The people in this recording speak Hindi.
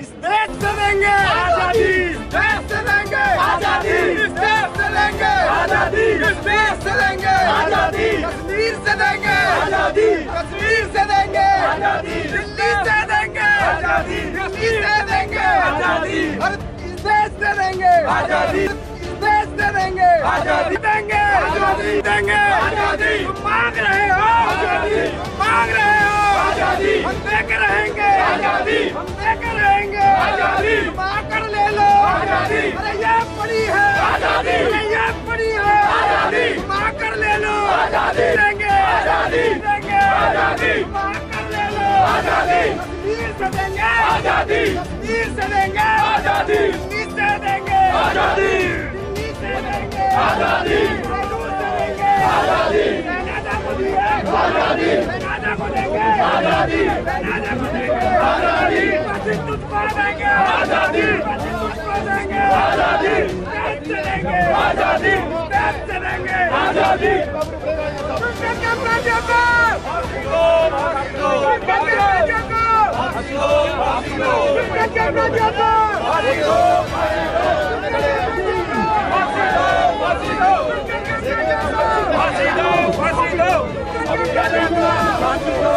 इस देश से लेंगे आजादी, इस देश से लेंगे आजादी, इस देश से लेंगे आजादी, इस देश से लेंगे आजादी, कश्मीर से देंगे आजादी, कश्मीर से देंगे आजादी, दिल्ली से देंगे आजादी, दिल्ली से देंगे आजादी, इस देश से देंगे आजादी, इस देश से देंगे आजादी, देंगे आजादी, देंगे आजादी, मांग रहे हो आजादी, मांग रहे हो आजादी, हम लेकर रहेंगे आजादी, हम लेकर रहेंगे आजादी, मांगकर ले लो आजादी, अरे ये पड़ी है आजादी, अरे ये पड़ी है आजादी, मांगकर ले लो आजादी, देंगे आजादी, देंगे आजादी, मांगकर ले लो आजादी, कश्मीर से देंगे आजादी, कश्मीर से देंगे आजादी, दिल्ली से देंगे आजादी, दिल्ली से देंगे आजादी, राजौरी से देंगे आजादी, नाना को देंगे आजादी, आजादी, आजादी, आजादी, आजादी, आजादी, आजादी, आजादी,